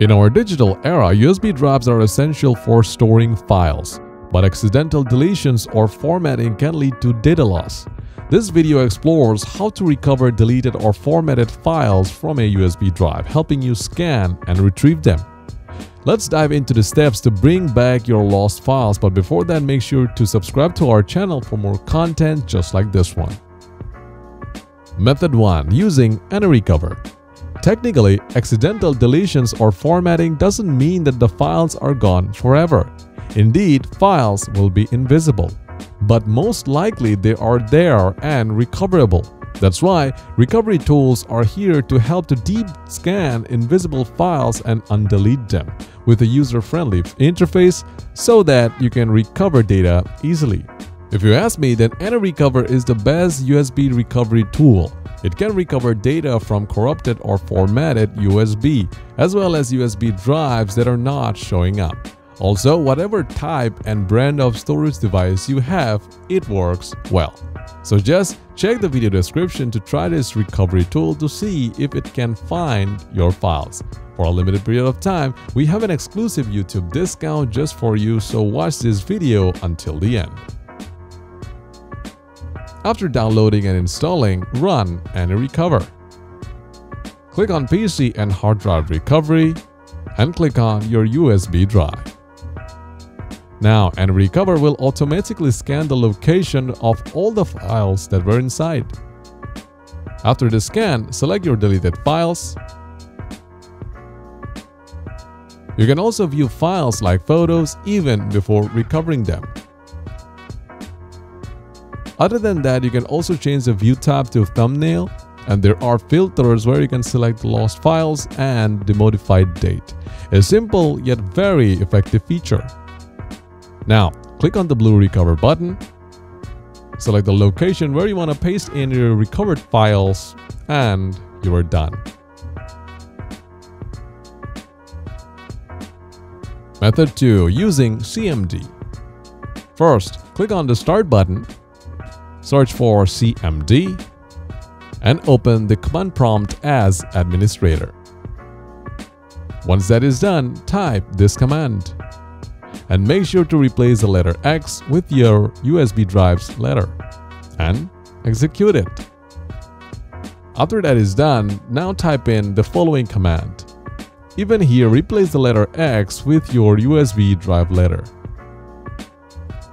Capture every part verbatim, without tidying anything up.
In our digital era, U S B drives are essential for storing files, but accidental deletions or formatting can lead to data loss. This video explores how to recover deleted or formatted files from a U S B drive, helping you scan and retrieve them. Let's dive into the steps to bring back your lost files, but before that, make sure to subscribe to our channel for more content just like this one. Method one. Using AnyRecover. Technically, accidental deletions or formatting doesn't mean that the files are gone forever. Indeed, files will be invisible, but most likely they are there and recoverable. That's why recovery tools are here to help to deep scan invisible files and undelete them with a user-friendly interface so that you can recover data easily. If you ask me, then AnyRecover is the best U S B recovery tool. It can recover data from corrupted or formatted U S B, as well as U S B drives that are not showing up. Also, whatever type and brand of storage device you have, it works well. So just check the video description to try this recovery tool to see if it can find your files. For a limited period of time, we have an exclusive YouTube discount just for you, so watch this video until the end. After downloading and installing, run AnyRecover. Click on P C and Hard Drive Recovery and click on your U S B drive. Now, AnyRecover will automatically scan the location of all the files that were inside. After the scan, select your deleted files. You can also view files like photos even before recovering them. Other than that, you can also change the view tab to thumbnail, and there are filters where you can select lost files and the modified date. A simple yet very effective feature. Now, click on the blue recover button, select the location where you want to paste in your recovered files, and you are done. Method two. Using C M D. First, click on the start button, search for C M D, and open the command prompt as administrator. Once that is done, type this command and make sure to replace the letter X with your U S B drive's letter and execute it. After that is done, now type in the following command. Even here, replace the letter X with your U S B drive letter.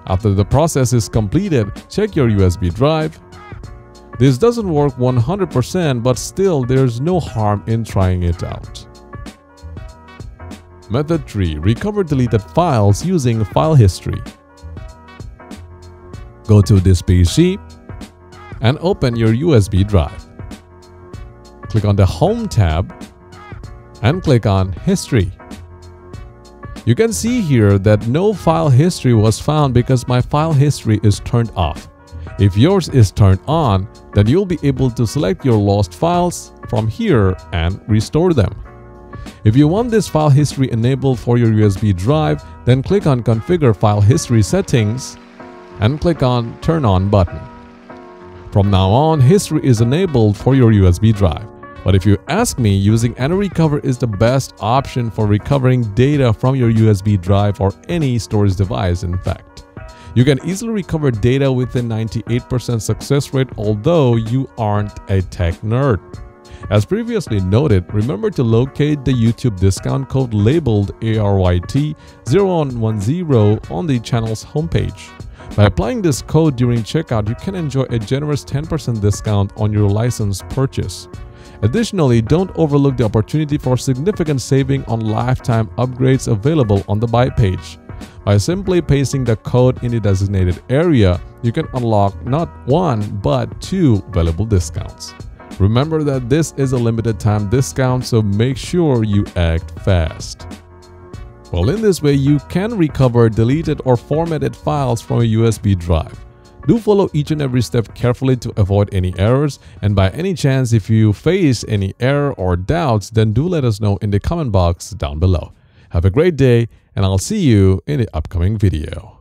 After the process is completed, check your U S B drive. This doesn't work one hundred percent, but still there's no harm in trying it out. Method three. Recover deleted files using file history. Go to this P C and open your U S B drive. Click on the Home tab and click on History. You can see here that no file history was found because my file history is turned off. If yours is turned on, then you'll be able to select your lost files from here and restore them. If you want this file history enabled for your U S B drive, then click on Configure File History Settings and click on Turn On button. From now on, history is enabled for your U S B drive. But if you ask me, using AnyRecover is the best option for recovering data from your U S B drive or any storage device, in fact. You can easily recover data with a ninety-eight percent success rate, although you aren't a tech nerd. As previously noted, remember to locate the YouTube discount code labeled A R Y T zero one one zero on the channel's homepage. By applying this code during checkout, you can enjoy a generous ten percent discount on your license purchase. Additionally, don't overlook the opportunity for significant saving on lifetime upgrades available on the buy page. By simply pasting the code in the designated area, you can unlock not one, but two valuable discounts. Remember that this is a limited time discount, so make sure you act fast. Well, in this way, you can recover deleted or formatted files from a U S B drive. Do follow each and every step carefully to avoid any errors, and by any chance if you face any error or doubts, then do let us know in the comment box down below. Have a great day, and I'll see you in the upcoming video.